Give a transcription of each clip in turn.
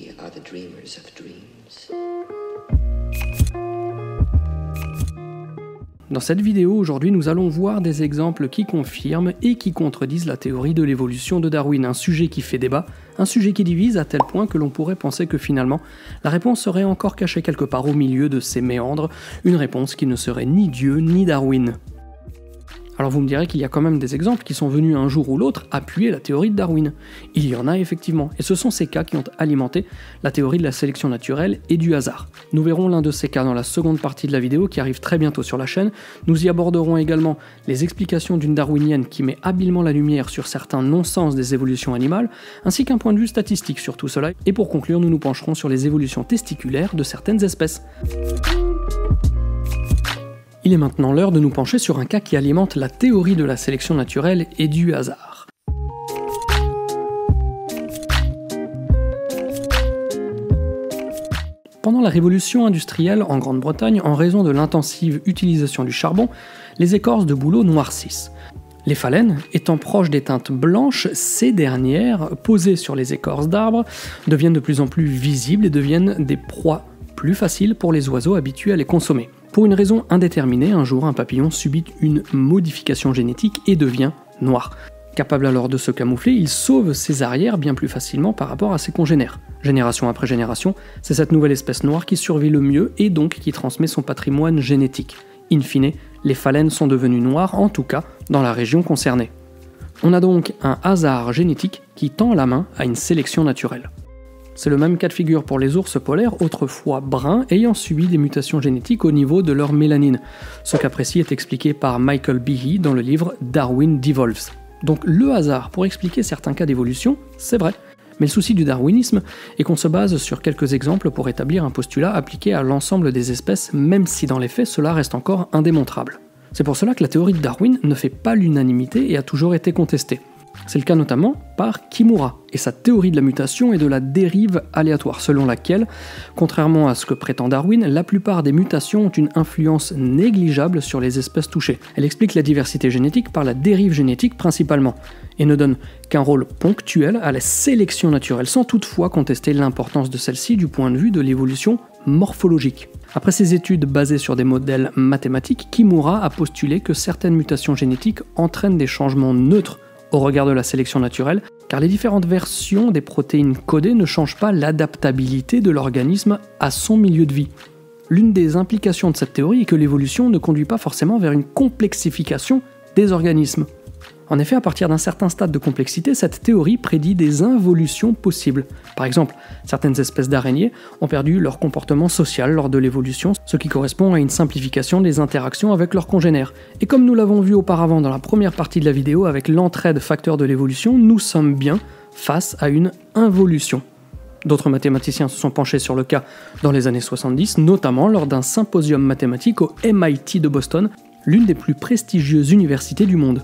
We are the dreamers of dreams. Dans cette vidéo, aujourd'hui, nous allons voir des exemples qui confirment et qui contredisent la théorie de l'évolution de Darwin, un sujet qui fait débat, un sujet qui divise à tel point que l'on pourrait penser que finalement, la réponse serait encore cachée quelque part au milieu de ces méandres, une réponse qui ne serait ni Dieu ni Darwin. Alors vous me direz qu'il y a quand même des exemples qui sont venus un jour ou l'autre appuyer la théorie de Darwin. Il y en a effectivement, et ce sont ces cas qui ont alimenté la théorie de la sélection naturelle et du hasard. Nous verrons l'un de ces cas dans la seconde partie de la vidéo qui arrive très bientôt sur la chaîne. Nous y aborderons également les explications d'une darwinienne qui met habilement la lumière sur certains non-sens des évolutions animales, ainsi qu'un point de vue statistique sur tout cela. Et pour conclure, nous nous pencherons sur les évolutions testiculaires de certaines espèces. Il est maintenant l'heure de nous pencher sur un cas qui alimente la théorie de la sélection naturelle et du hasard. Pendant la révolution industrielle en Grande-Bretagne, en raison de l'intensive utilisation du charbon, les écorces de bouleau noircissent. Les phalènes, étant proches des teintes blanches, ces dernières, posées sur les écorces d'arbres, deviennent de plus en plus visibles et deviennent des proies plus faciles pour les oiseaux habitués à les consommer. Pour une raison indéterminée, un jour, un papillon subit une modification génétique et devient noir. Capable alors de se camoufler, il sauve ses arrières bien plus facilement par rapport à ses congénères. Génération après génération, c'est cette nouvelle espèce noire qui survit le mieux et donc qui transmet son patrimoine génétique. In fine, les phalènes sont devenues noires, en tout cas dans la région concernée. On a donc un hasard génétique qui tend la main à une sélection naturelle. C'est le même cas de figure pour les ours polaires, autrefois bruns, ayant subi des mutations génétiques au niveau de leur mélanine. Ce cas précis est expliqué par Michael Behe dans le livre Darwin Devolves. Donc le hasard pour expliquer certains cas d'évolution, c'est vrai. Mais le souci du darwinisme est qu'on se base sur quelques exemples pour établir un postulat appliqué à l'ensemble des espèces, même si dans les faits cela reste encore indémontrable. C'est pour cela que la théorie de Darwin ne fait pas l'unanimité et a toujours été contestée. C'est le cas notamment par Kimura et sa théorie de la mutation et de la dérive aléatoire, selon laquelle, contrairement à ce que prétend Darwin, la plupart des mutations ont une influence négligeable sur les espèces touchées. Elle explique la diversité génétique par la dérive génétique principalement, et ne donne qu'un rôle ponctuel à la sélection naturelle, sans toutefois contester l'importance de celle-ci du point de vue de l'évolution morphologique. Après ses études basées sur des modèles mathématiques, Kimura a postulé que certaines mutations génétiques entraînent des changements neutres au regard de la sélection naturelle, car les différentes versions des protéines codées ne changent pas l'adaptabilité de l'organisme à son milieu de vie. L'une des implications de cette théorie est que l'évolution ne conduit pas forcément vers une complexification des organismes. En effet, à partir d'un certain stade de complexité, cette théorie prédit des involutions possibles. Par exemple, certaines espèces d'araignées ont perdu leur comportement social lors de l'évolution, ce qui correspond à une simplification des interactions avec leurs congénères. Et comme nous l'avons vu auparavant dans la première partie de la vidéo avec l'entraide facteur de l'évolution, nous sommes bien face à une involution. D'autres mathématiciens se sont penchés sur le cas dans les années 70, notamment lors d'un symposium mathématique au MIT de Boston, l'une des plus prestigieuses universités du monde.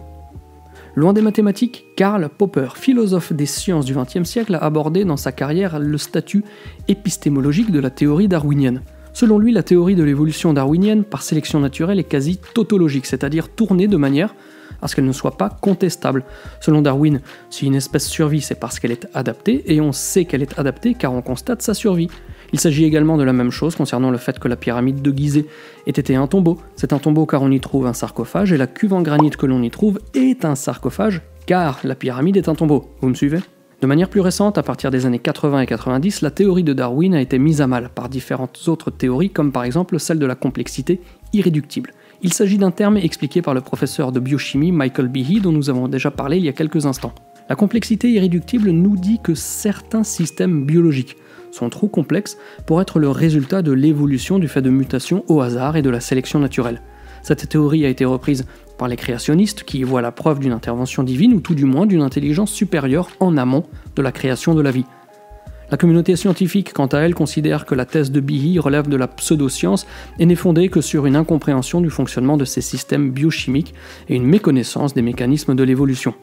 Loin des mathématiques, Karl Popper, philosophe des sciences du XXe siècle, a abordé dans sa carrière le statut épistémologique de la théorie darwinienne. Selon lui, la théorie de l'évolution darwinienne par sélection naturelle est quasi tautologique, c'est-à-dire tournée de manière à ce qu'elle ne soit pas contestable. Selon Darwin, si une espèce survit, c'est parce qu'elle est adaptée, et on sait qu'elle est adaptée car on constate sa survie. Il s'agit également de la même chose concernant le fait que la pyramide de Gizeh ait été un tombeau. C'est un tombeau car on y trouve un sarcophage, et la cuve en granit que l'on y trouve est un sarcophage car la pyramide est un tombeau. Vous me suivez? De manière plus récente, à partir des années 80 et 90, la théorie de Darwin a été mise à mal par différentes autres théories, comme par exemple celle de la complexité irréductible. Il s'agit d'un terme expliqué par le professeur de biochimie Michael Behe dont nous avons déjà parlé il y a quelques instants. La complexité irréductible nous dit que certains systèmes biologiques sont trop complexes pour être le résultat de l'évolution du fait de mutations au hasard et de la sélection naturelle. Cette théorie a été reprise par les créationnistes qui y voient la preuve d'une intervention divine ou tout du moins d'une intelligence supérieure en amont de la création de la vie. La communauté scientifique, quant à elle, considère que la thèse de Behe relève de la pseudoscience et n'est fondée que sur une incompréhension du fonctionnement de ces systèmes biochimiques et une méconnaissance des mécanismes de l'évolution.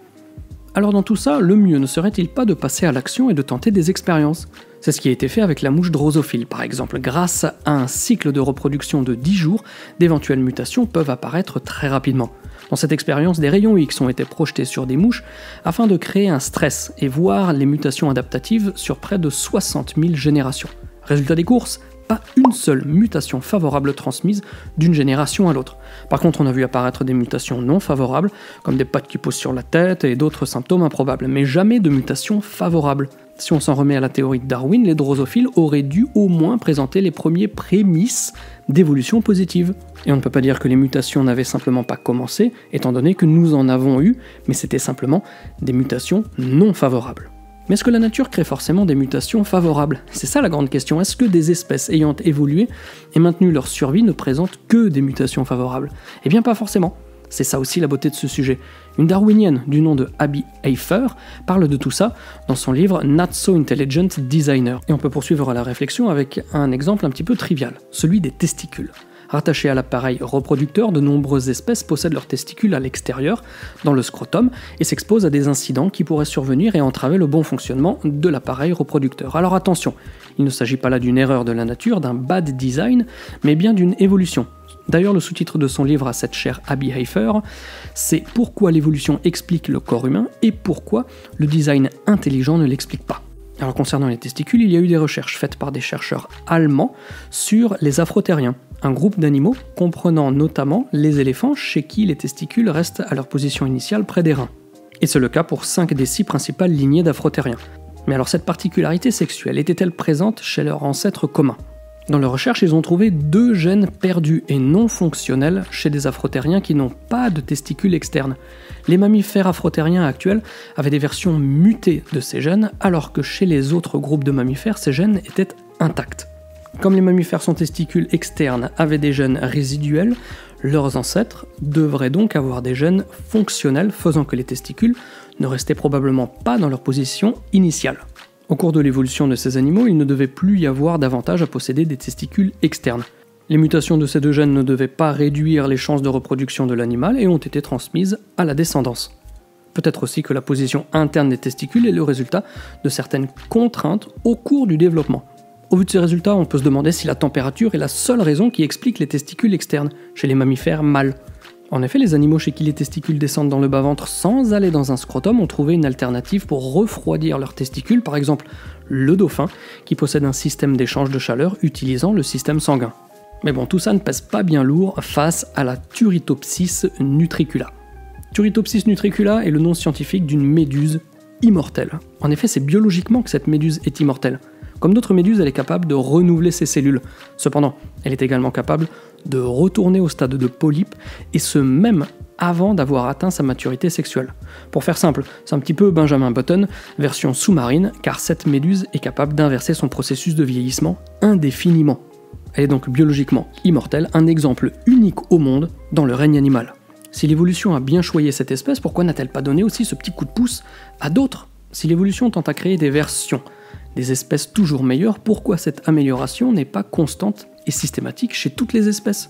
Alors dans tout ça, le mieux ne serait-il pas de passer à l'action et de tenter des expériences? C'est ce qui a été fait avec la mouche drosophile par exemple. Grâce à un cycle de reproduction de 10 jours, d'éventuelles mutations peuvent apparaître très rapidement. Dans cette expérience, des rayons X ont été projetés sur des mouches afin de créer un stress et voir les mutations adaptatives sur près de 60 000 générations. Résultat des courses, pas une seule mutation favorable transmise d'une génération à l'autre. Par contre, on a vu apparaître des mutations non favorables, comme des pattes qui poussent sur la tête et d'autres symptômes improbables, mais jamais de mutations favorables. Si on s'en remet à la théorie de Darwin, les drosophiles auraient dû au moins présenter les premiers prémices d'évolution positive. Et on ne peut pas dire que les mutations n'avaient simplement pas commencé, étant donné que nous en avons eu, mais c'était simplement des mutations non favorables. Mais est-ce que la nature crée forcément des mutations favorables? C'est ça la grande question. Est-ce que des espèces ayant évolué et maintenu leur survie ne présentent que des mutations favorables? Eh bien pas forcément. C'est ça aussi la beauté de ce sujet. Une darwinienne du nom de Abby Hafer parle de tout ça dans son livre Not So Intelligent Designer. Et on peut poursuivre la réflexion avec un exemple un petit peu trivial, celui des testicules. Rattachés à l'appareil reproducteur, de nombreuses espèces possèdent leurs testicules à l'extérieur, dans le scrotum, et s'exposent à des incidents qui pourraient survenir et entraver le bon fonctionnement de l'appareil reproducteur. Alors attention, il ne s'agit pas là d'une erreur de la nature, d'un bad design, mais bien d'une évolution. D'ailleurs, le sous-titre de son livre à cette chère Abby Hafer, c'est « Pourquoi l'évolution explique le corps humain et pourquoi le design intelligent ne l'explique pas ». Alors concernant les testicules, il y a eu des recherches faites par des chercheurs allemands sur les afrotériens, un groupe d'animaux comprenant notamment les éléphants chez qui les testicules restent à leur position initiale près des reins. Et c'est le cas pour 5 des 6 principales lignées d'afrotériens. Mais alors cette particularité sexuelle était-elle présente chez leurs ancêtres communs? Dans leur recherche, ils ont trouvé 2 gènes perdus et non fonctionnels chez des afrotériens qui n'ont pas de testicules externes. Les mammifères afrotériens actuels avaient des versions mutées de ces gènes, alors que chez les autres groupes de mammifères, ces gènes étaient intacts. Comme les mammifères sans testicules externes avaient des gènes résiduels, leurs ancêtres devraient donc avoir des gènes fonctionnels faisant que les testicules ne restaient probablement pas dans leur position initiale. Au cours de l'évolution de ces animaux, il ne devait plus y avoir d'avantage à posséder des testicules externes. Les mutations de ces 2 gènes ne devaient pas réduire les chances de reproduction de l'animal et ont été transmises à la descendance. Peut-être aussi que la position interne des testicules est le résultat de certaines contraintes au cours du développement. Au vu de ces résultats, on peut se demander si la température est la seule raison qui explique les testicules externes chez les mammifères mâles. En effet, les animaux chez qui les testicules descendent dans le bas-ventre sans aller dans un scrotum ont trouvé une alternative pour refroidir leurs testicules, par exemple le dauphin, qui possède un système d'échange de chaleur utilisant le système sanguin. Mais bon, tout ça ne pèse pas bien lourd face à la Turritopsis nutricula. Turritopsis nutricula est le nom scientifique d'une méduse immortelle. En effet, c'est biologiquement que cette méduse est immortelle. Comme d'autres méduses, elle est capable de renouveler ses cellules. Cependant, elle est également capable de retourner au stade de polype, et ce même avant d'avoir atteint sa maturité sexuelle. Pour faire simple, c'est un petit peu Benjamin Button, version sous-marine, car cette méduse est capable d'inverser son processus de vieillissement indéfiniment. Elle est donc biologiquement immortelle, un exemple unique au monde dans le règne animal. Si l'évolution a bien choyé cette espèce, pourquoi n'a-t-elle pas donné aussi ce petit coup de pouce à d'autres? Si l'évolution tente à créer des versions, des espèces toujours meilleures, pourquoi cette amélioration n'est pas constante et systématique chez toutes les espèces?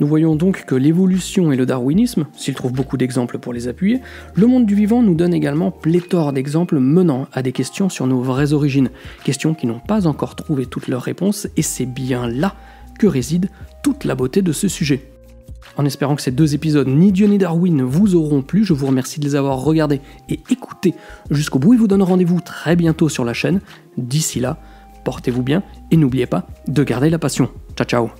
Nous voyons donc que l'évolution et le darwinisme, s'ils trouvent beaucoup d'exemples pour les appuyer, le monde du vivant nous donne également pléthore d'exemples menant à des questions sur nos vraies origines, questions qui n'ont pas encore trouvé toutes leurs réponses, et c'est bien là que réside toute la beauté de ce sujet. En espérant que ces 2 épisodes, Ni Dieu ni Darwin, vous auront plu, je vous remercie de les avoir regardés et écoutés jusqu'au bout et vous donne rendez-vous très bientôt sur la chaîne. D'ici là, portez-vous bien et n'oubliez pas de garder la passion. Ciao ciao!